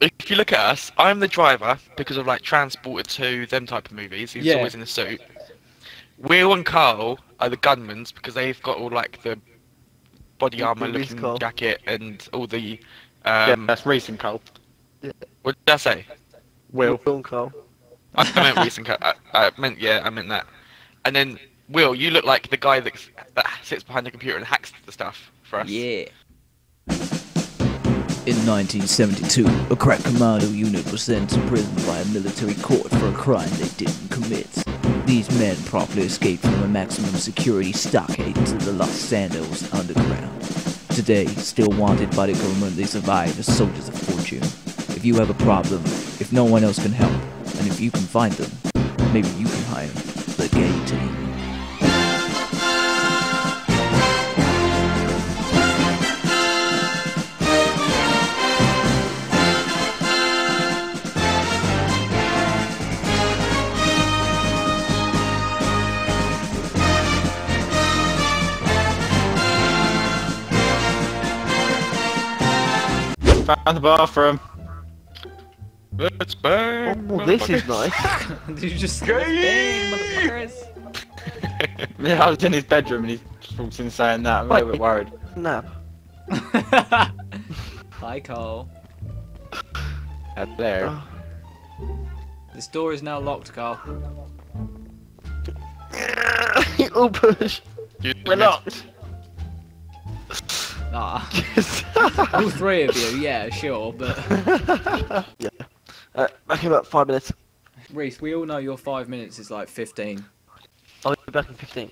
If you look at us, I'm the driver because of like Transporter 2, them type of movies. He's always in a suit. Will and Carl are the gunmans because they've got all like the body armor looking jacket and all the. That's Reese and Carl. Yeah. What did I say? Will and Carl. I meant Reese and Carl. I meant that. And then Will, you look like the guy that sits behind the computer and hacks the stuff for us. Yeah. In 1972, a crack commando unit was sent to prison by a military court for a crime they didn't commit. These men promptly escaped from a maximum security stockade to the Los Santos underground. Today, still wanted by the government, they survive as soldiers of fortune. If you have a problem, if no one else can help, and if you can find them, maybe you can hire the Gay Team. Found the bathroom. Let's bang. Oh, this is nice. Did you just bang, motherfuckers? Yeah, I was in his bedroom and he just walked in saying that. I'm a little bit worried. No. Hi, Carl. Hello. This door is now locked, Carl. Little push. We're locked. Ah. All three of you, yeah, sure, but... yeah. Back in about 5 minutes. Reese, we all know your 5 minutes is like 15. I'll be back in 15.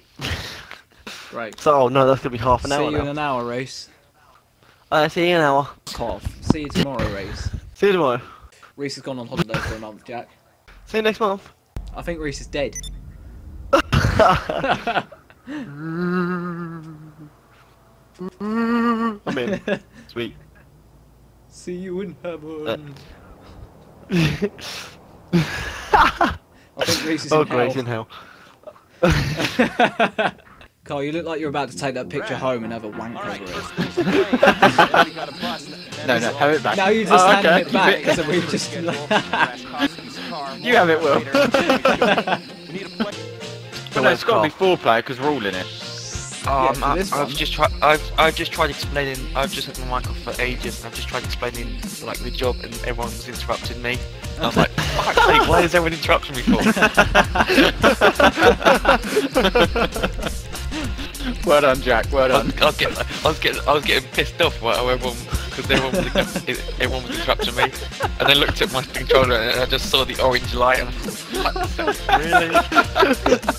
Right. So, oh no, that's gonna be half an hour now. See you in an hour, Reese. See you in an hour. Cough. See you tomorrow, Reese. See you tomorrow. Reese has gone on holiday for a month, Jack. See you next month. I think Reese is dead. I'm in. Sweet. See you in heaven. I think Reese is in hell. Oh, Grace in hell. Carl, you look like you're about to take that picture home and have a wank over it. No, have it back. Now you just hand it back, so we just... You have it, Will. But no, it's got to be foreplay, because we're all in it. I've just had my mic off for ages and I've just tried explaining like the job and everyone was interrupting me. And I was like, fuck's sake, why is everyone interrupting me for? Well done, Jack, well done. I was getting pissed off because everyone was interrupting me. And I looked at my controller and I just saw the orange light and I was like, really?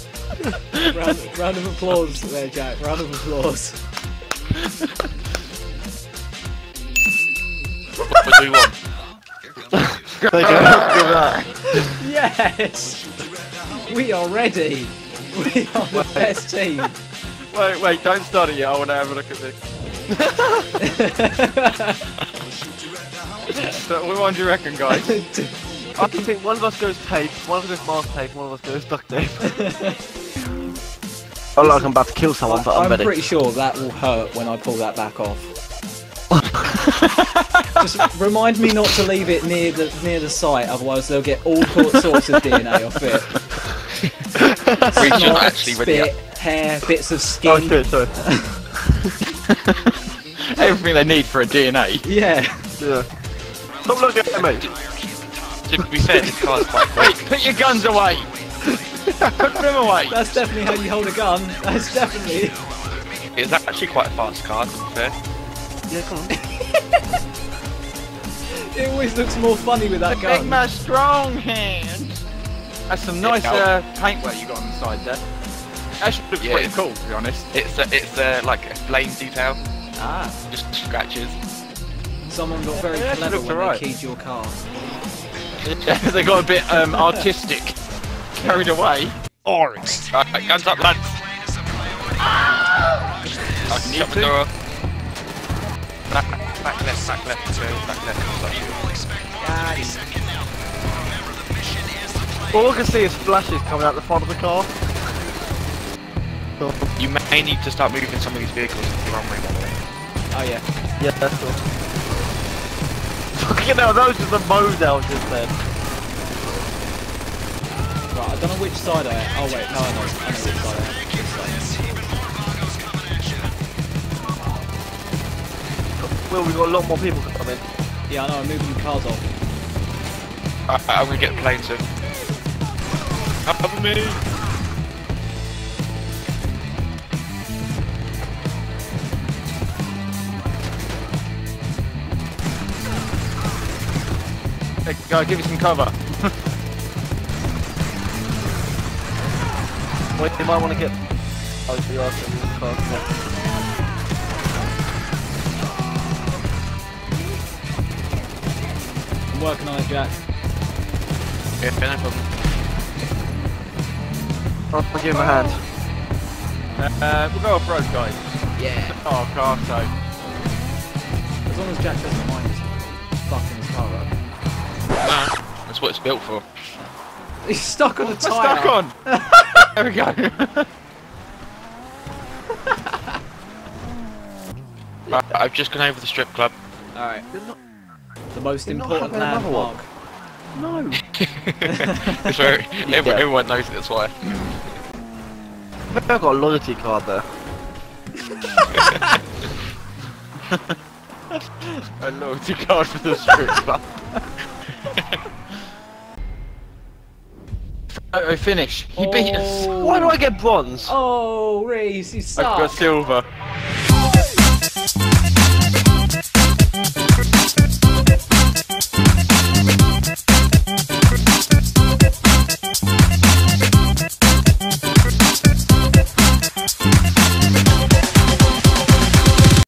round of applause there, Jack. Round of applause. What do you want? Yes! We are ready! We are the best team! Wait, don't start it yet. I want to have a look at this. So, what do you reckon, guys? I can think one of us goes tape, one of us goes mask tape, one of us goes duct tape. I look like I'm about to kill someone, but I'm ready. I'm pretty sure that will hurt when I pull that back off. Just remind me not to leave it near the site, otherwise they'll get all sorts of DNA off it. Snot, actually spit, ready hair, bits of skin. Oh, sorry. Everything they need for a DNA. Yeah. Stop looking at me. To be fair, this car's quite quick. Wait, put your guns away. Put them away! That's definitely how you hold a gun. That's definitely... It's actually quite a fast car, to be fair. Yeah, come on. It always looks more funny with that gun. Make my strong hand! That's some nice paintwork you got on the side there. Actually looks pretty cool, to be honest. It's like a flame detail. Ah. Just scratches. Someone got very clever when they keyed your car. They got a bit artistic. Carried away. Orange. Right, guns up, lads. I can shut the door off. Back left. All I can see is flashes coming out the front of the car. You may need to start moving some of these vehicles if you're on. Oh yeah. Yeah, that's cool. Fucking hell, those are the Models just then. Right, I don't know which side I am. Oh wait, no, I know which side I am. Will, we've got a lot more people coming. Yeah, I know, I'm moving cars off. I'm gonna get the plane soon. Help me! Hey, go, give me some cover. Wait, you might want to get... Oh, so you are still moving cars off. I'm working on it, Jack. Yeah, no problem. I'll give him a hand. We'll go off road, guys. Yeah. Oh, car, so. As long as Jack doesn't mind fucking his car up. Nah, that's what it's built for. He's stuck on the tyre. Stuck on! There we go. Right, I've just gone over the strip club. Alright. The most important landmark. No. Sorry, everyone knows it, that's why. I've got a loyalty card there. A loyalty card for the strip club. Photo finish. He beat us. Why do I get bronze? Oh, Reese, you suck. I've got silver.